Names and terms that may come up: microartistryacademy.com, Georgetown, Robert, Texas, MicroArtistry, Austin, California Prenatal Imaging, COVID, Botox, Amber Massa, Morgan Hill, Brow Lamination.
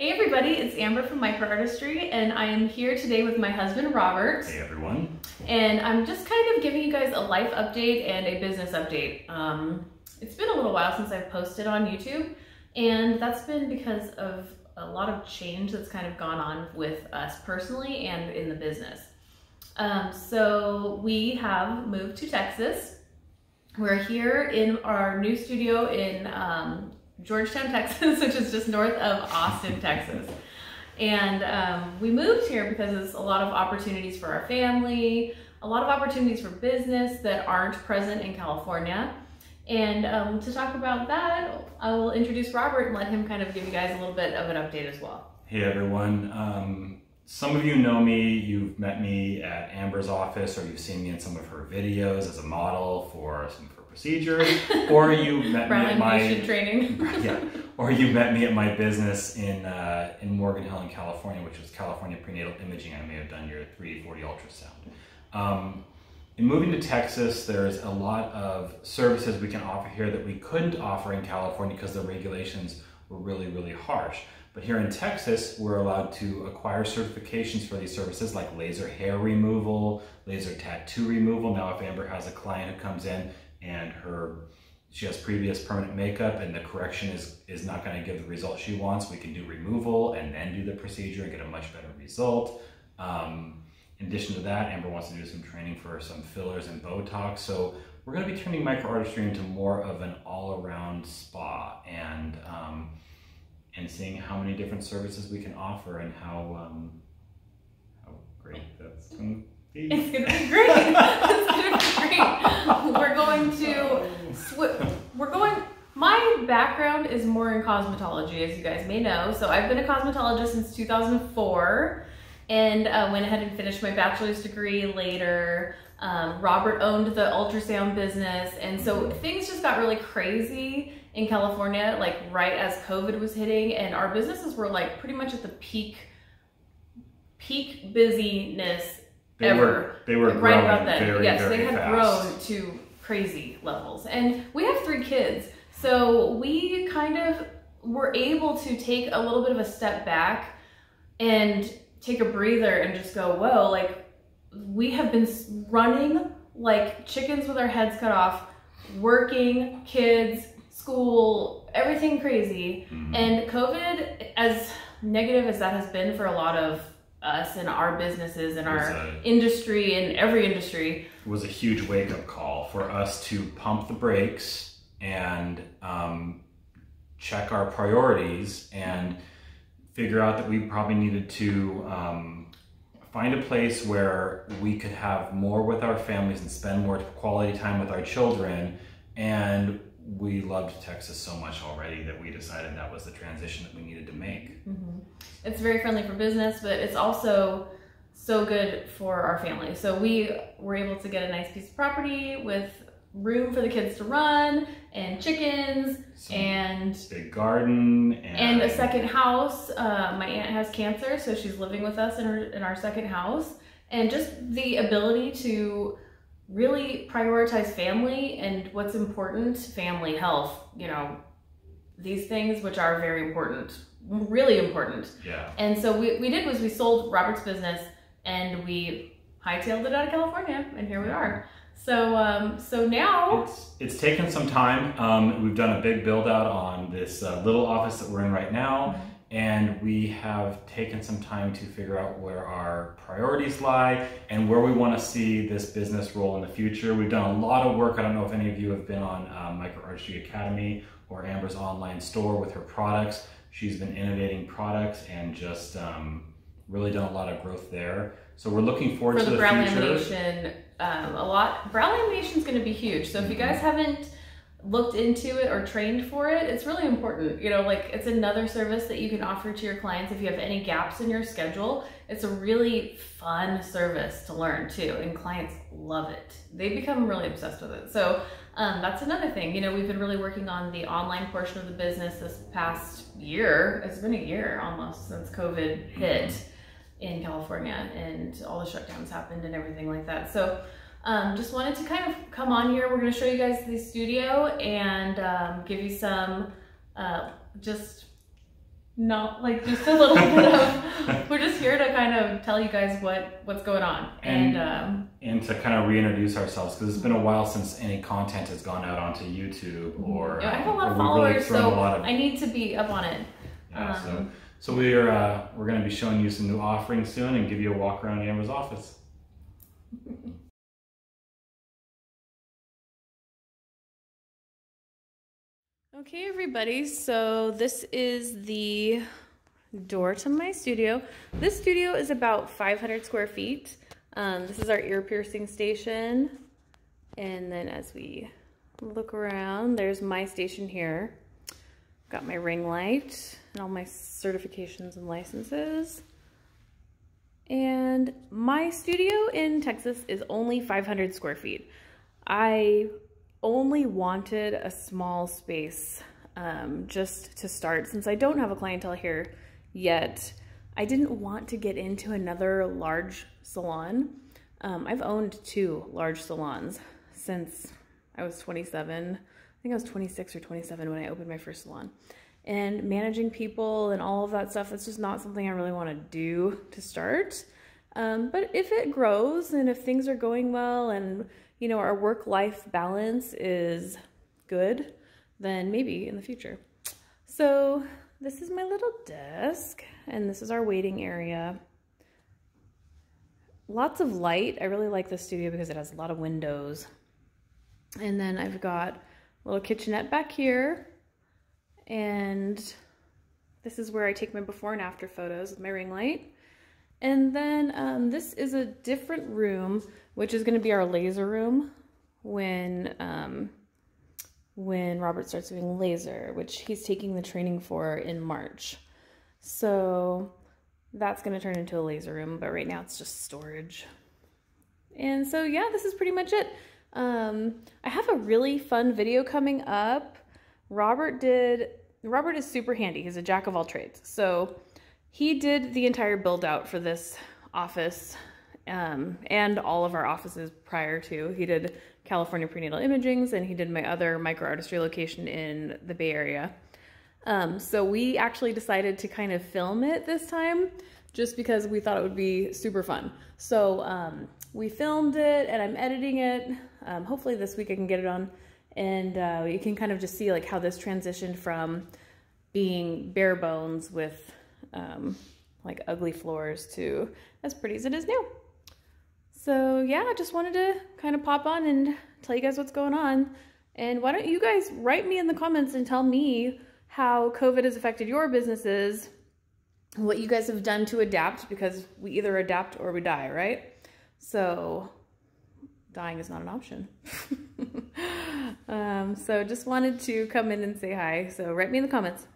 Hey everybody, it's Amber from MicroArtistry, and I am here today with my husband, Robert. Hey everyone. And I'm just kind of giving you guys a life update and a business update. It's been a little while since I've posted on YouTube, and that's been because of a lot of change that's kind of gone on with us personally and in the business. So we have moved to Texas. We're here in our new studio in Georgetown, Texas, which is just north of Austin, Texas. And we moved here because there's a lot of opportunities for our family, a lot of opportunities for business that aren't present in California. And to talk about that, I will introduce Robert and let him kind of give you guys a little bit of an update as well. Hey everyone. Some of you know me, you've met me at Amber's office, or you've seen me in some of her videos as a model for some of her procedures, or you met me at my training. Yeah, or you met me at my business in Morgan Hill in California, which was California Prenatal Imaging. I may have done your 3D/4D ultrasound. In moving to Texas, there's a lot of services we can offer here that we couldn't offer in California because the regulations were really, really harsh. But here in Texas, we're allowed to acquire certifications for these services like laser hair removal, laser tattoo removal. Now, if Amber has a client who comes in and she has previous permanent makeup and the correction is not going to give the result she wants, we can do removal and then do the procedure and get a much better result. In addition to that, Amber wants to do some training for some fillers and Botox. So we're going to be turning MicroArtistry into more of an all-around spa, and seeing how many different services we can offer and how great that's going to be. It's going to be great. It's going to be great. We're going to my background is more in cosmetology, as you guys may know. So I've been a cosmetologist since 2004, and went ahead and finished my bachelor's degree later. Robert owned the ultrasound business, and so things just got really crazy in California, like right as COVID was hitting, and our businesses were like pretty much at the peak busyness ever. They were right about then. Yes, they had grown to crazy levels, and we have 3 kids, so we kind of were able to take a little bit of a step back and take a breather and just go, whoa, like we have been running like chickens with our heads cut off, working, kids, school, everything crazy. And COVID, as negative as that has been for a lot of us and our businesses and our industry and every industry, it was a huge wake-up call for us to pump the brakes and check our priorities and figure out that we probably needed to find a place where we could have more with our families and spend more quality time with our children. And we loved Texas so much already that we decided that was the transition that we needed to make. It's very friendly for business, but it's also so good for our family. So we were able to get a nice piece of property with room for the kids to run, and chickens, and big garden, and a second house. My aunt has cancer, so she's living with us in our second house, and just the ability to really prioritize family and what's important, family, health, you know, these things which are very important, really important. Yeah. And so we did was we sold Robert's business and we hightailed it out of California, and here we are. So so now it's taken some time. We've done a big build out on this little office that we're in right now, and we have taken some time to figure out where our priorities lie and where we want to see this business roll in the future. We've done a lot of work. I don't know if any of you have been on MicroArtistry Academy or Amber's online store with her products. She's been innovating products and just really done a lot of growth there. So we're looking forward to the brow lamination. Brow lamination is going to be huge. So if you guys haven't looked into it or trained for it, it's really important. You know, like it's another service that you can offer to your clients if you have any gaps in your schedule. It's a really fun service to learn too, and clients love it. They become really obsessed with it. So that's another thing. You know, we've been really working on the online portion of the business this past year. It's been a year almost since COVID hit in California and all the shutdowns happened and everything like that. So just wanted to kind of come on here. We're going to show you guys the studio and give you some just No, like just a little bit of, we're just here to kind of tell you guys what's going on and to kind of reintroduce ourselves, because it's been a while since any content has gone out onto YouTube or I have a lot of followers, really, so I need to be up on it. Yeah, so we're going to be showing you some new offerings soon and give you a walk around Amber's office. Okay, everybody, so this is the door to my studio. This studio is about 500 square feet. This is our ear piercing station. And then as we look around, there's my station here. Got my ring light and all my certifications and licenses. And my studio in Texas is only 500 square feet. I only wanted a small space just to start, since I don't have a clientele here yet. I didn't want to get into another large salon. I've owned two large salons since I was 27. I think I was 26 or 27 when I opened my first salon. And managing people and all of that stuff, it's just not something I really want to do to start. But if it grows and if things are going well and you know, our work-life balance is good, then maybe in the future. So this is my little desk, and this is our waiting area. Lots of light. I really like this studio because it has a lot of windows. And then I've got a little kitchenette back here, and this is where I take my before and after photos with my ring light. And then this is a different room, which is going to be our laser room when Robert starts doing laser, which he's taking the training for in March. So that's going to turn into a laser room, but right now it's just storage. And so, yeah, this is pretty much it. I have a really fun video coming up. Robert is super handy. He's a jack of all trades. So he did the entire build out for this office and all of our offices prior to. He did California Prenatal Imagings, and he did my other MicroArtistry location in the Bay Area. So we actually decided to kind of film it this time just because we thought it would be super fun. So we filmed it and I'm editing it. Hopefully this week I can get it on, and you can kind of just see like how this transitioned from being bare bones with like ugly floors to as pretty as it is now. So yeah, I just wanted to kind of pop on and tell you guys what's going on. And why don't you guys write me in the comments and tell me how COVID has affected your businesses, what you guys have done to adapt, because we either adapt or we die, right? So dying is not an option. So just wanted to come in and say hi. So write me in the comments.